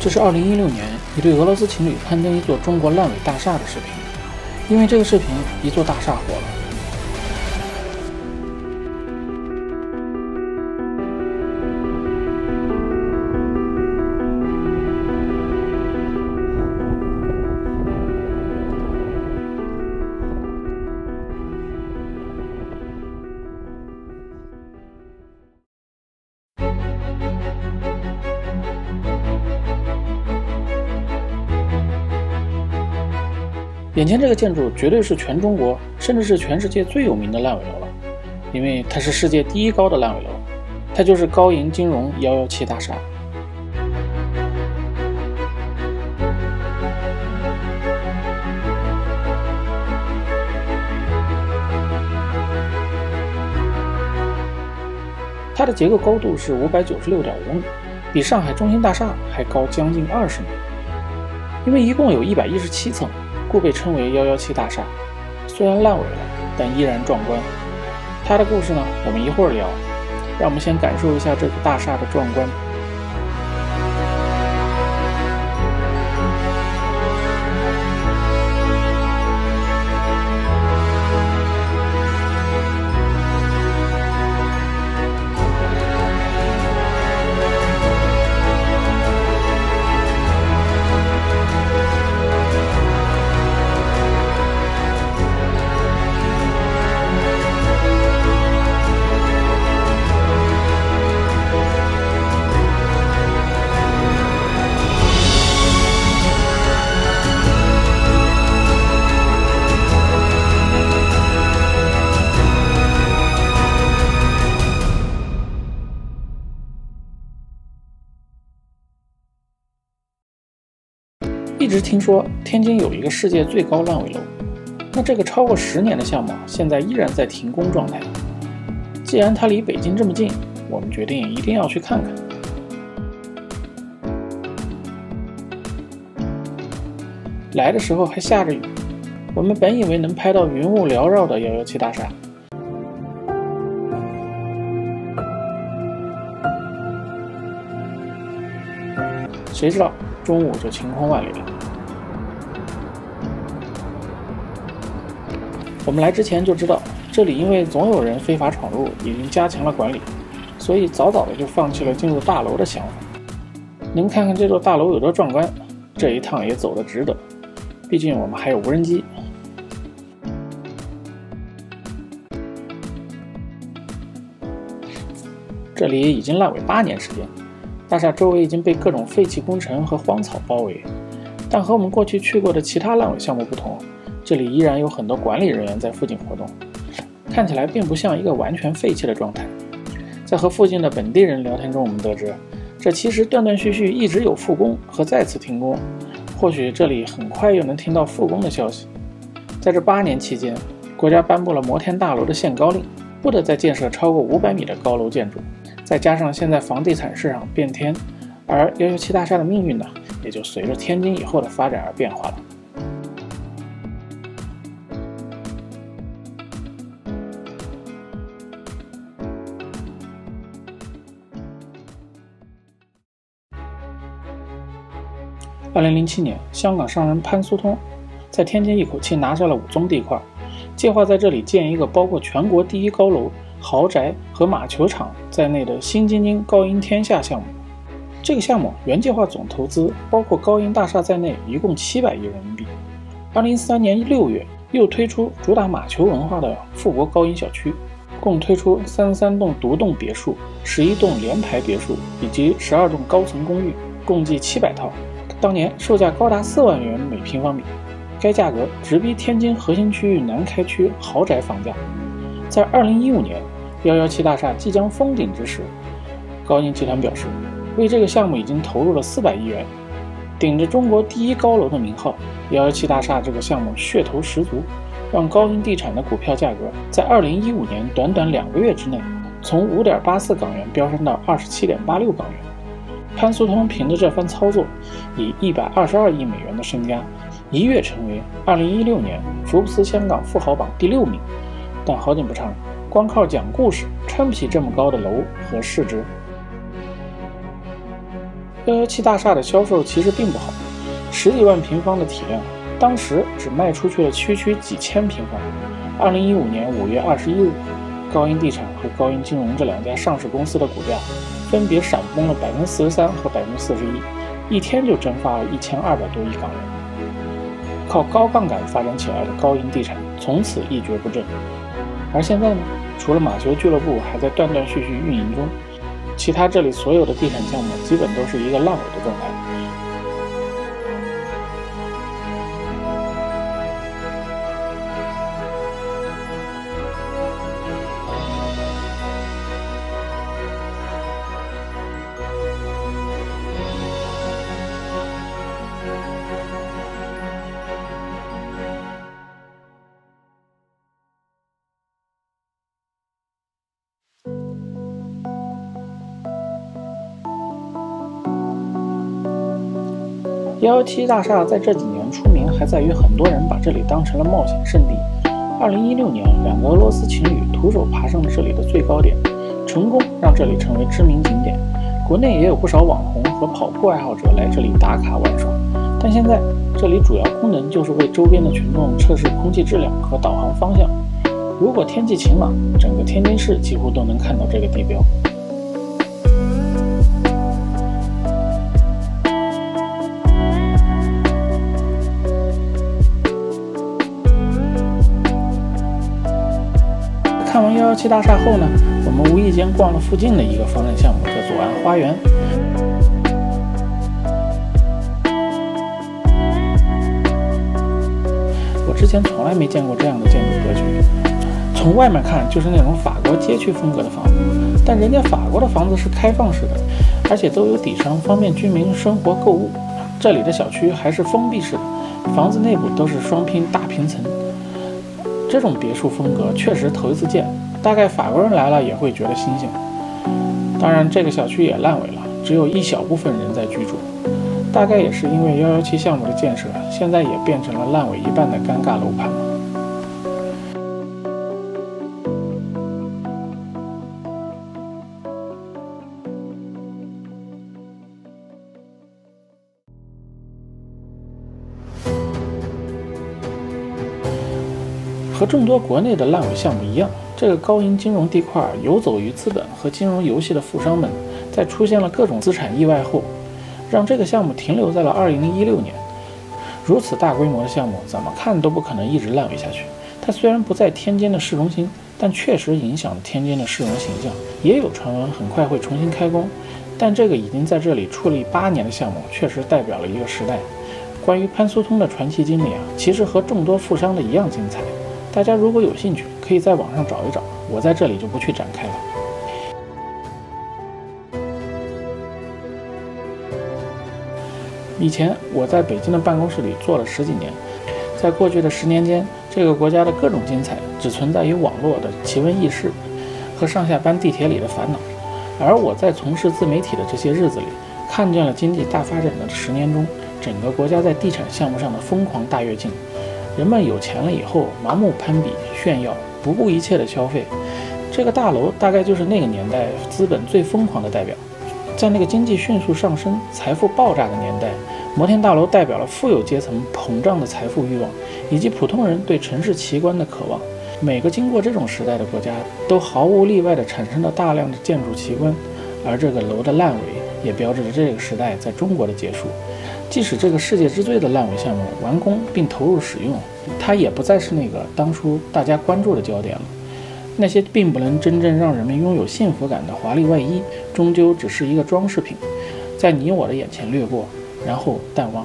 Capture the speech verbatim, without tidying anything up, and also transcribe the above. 这是二零一六年一对俄罗斯情侣攀登一座中国烂尾大厦的视频。因为这个视频，一座大厦火了。眼前这个建筑绝对是全中国，甚至是全世界最有名的烂尾楼了，因为它是世界第一高的烂尾楼，它就是高银金融一一七大厦。它的结构高度是五百九十六点五米，比上海中心大厦还高将近二十米，因为一共有一百一十七层。 故被称为一一七大厦，虽然烂尾了，但依然壮观。它的故事呢，我们一会儿聊。让我们先感受一下这座大厦的壮观。一直听说天津有一个世界最高烂尾楼，那这个超过十年的项目现在依然在停工状态。既然它离北京这么近，我们决定一定要去看看。来的时候还下着雨，我们本以为能拍到云雾缭绕的一一七大厦。 谁知道中午就晴空万里了。我们来之前就知道，这里因为总有人非法闯入，已经加强了管理，所以早早的就放弃了进入大楼的想法。能看看这座大楼有多壮观，这一趟也走得值得。毕竟我们还有无人机。这里已经烂尾八年时间。 大厦周围已经被各种废弃工程和荒草包围，但和我们过去去过的其他烂尾项目不同，这里依然有很多管理人员在附近活动，看起来并不像一个完全废弃的状态。在和附近的本地人聊天中，我们得知，这其实断断续续一直有复工和再次停工，或许这里很快又能听到复工的消息。在这八年期间，国家颁布了摩天大楼的限高令，不得再建设超过五百米的高楼建筑。 再加上现在房地产市场变天，而一一七大厦的命运呢，也就随着天津以后的发展而变化了。二零零七年，香港商人潘苏通在天津一口气拿下了五宗地块，计划在这里建一个包括全国第一高楼、 豪宅和马球场在内的新京津高银天下项目，这个项目原计划总投资包括高银大厦在内，一共七百亿人民币。二零一三年六月，又推出主打马球文化的富国高银小区，共推出三十三栋独栋别墅、十一栋联排别墅以及十二栋高层公寓，共计七百套。当年售价高达四万元每平方米，该价格直逼天津核心区域南开区豪宅房价。 在二零一五年， 一一七大厦即将封顶之时，高银集团表示，为这个项目已经投入了四百亿元。顶着中国第一高楼的名号 ，一一七大厦这个项目噱头十足，让高银地产的股票价格在二零一五年短短两个月之内，从 五点八四港元飙升到 二十七点八六港元。潘苏通凭着这番操作，以一百二十二亿美元的身家，一跃成为二零一六年福布斯香港富豪榜第六名。 但好景不长，光靠讲故事撑不起这么高的楼和市值。灭气大厦的销售其实并不好，十几万平方的体量，当时只卖出去了区区几千平方。二零一五年五月二十一日，高银地产和高银金融这两家上市公司的股价分别闪崩了百分之四十三和百分之四十一，一天就蒸发了一千二百多亿港元。 靠高杠杆发展起来的高银地产从此一蹶不振，而现在呢，除了马球俱乐部还在断断续续运营中，其他这里所有的地产项目基本都是一个烂尾的状态。一一七大厦在这几年出名，还在于很多人把这里当成了冒险圣地。二零一六年，两个俄罗斯情侣徒手爬上了这里的最高点，成功让这里成为知名景点。国内也有不少网红和跑酷爱好者来这里打卡玩耍。但现在，这里主要功能就是为周边的群众测试空气质量和导航方向。如果天气晴朗，整个天津市几乎都能看到这个地标。 看完一一七大厦后呢，我们无意间逛了附近的一个方案项目，叫左岸花园。我之前从来没见过这样的建筑格局，从外面看就是那种法国街区风格的房子，但人家法国的房子是开放式的，而且都有底商，方便居民生活购物。这里的小区还是封闭式的，房子内部都是双拼大平层。 这种别墅风格确实头一次见，大概法国人来了也会觉得新鲜。当然，这个小区也烂尾了，只有一小部分人在居住。大概也是因为一一七项目的建设，现在也变成了烂尾一半的尴尬楼盘。 和众多国内的烂尾项目一样，这个高银金融地块游走于资本和金融游戏的富商们，在出现了各种资产意外后，让这个项目停留在了二零一六年。如此大规模的项目，怎么看都不可能一直烂尾下去。它虽然不在天津的市中心，但确实影响了天津的市容形象。也有传闻很快会重新开工，但这个已经在这里矗立八年的项目，确实代表了一个时代。关于潘苏通的传奇经历啊，其实和众多富商的一样精彩。 大家如果有兴趣，可以在网上找一找，我在这里就不去展开了。以前我在北京的办公室里做了十几年，在过去的十年间，这个国家的各种精彩只存在于网络的奇闻异事和上下班地铁里的烦恼，而我在从事自媒体的这些日子里，看见了经济大发展的十年中，整个国家在地产项目上的疯狂大跃进。 人们有钱了以后，盲目攀比、炫耀，不顾一切的消费。这个大楼大概就是那个年代资本最疯狂的代表。在那个经济迅速上升、财富爆炸的年代，摩天大楼代表了富有阶层膨胀的财富欲望，以及普通人对城市奇观的渴望。每个经过这种时代的国家，都毫无例外地产生了大量的建筑奇观。而这个楼的烂尾，也标志着这个时代在中国的结束。 即使这个世界之最的烂尾项目完工并投入使用，它也不再是那个当初大家关注的焦点了。那些并不能真正让人们拥有幸福感的华丽外衣，终究只是一个装饰品，在你我的眼前掠过，然后淡忘。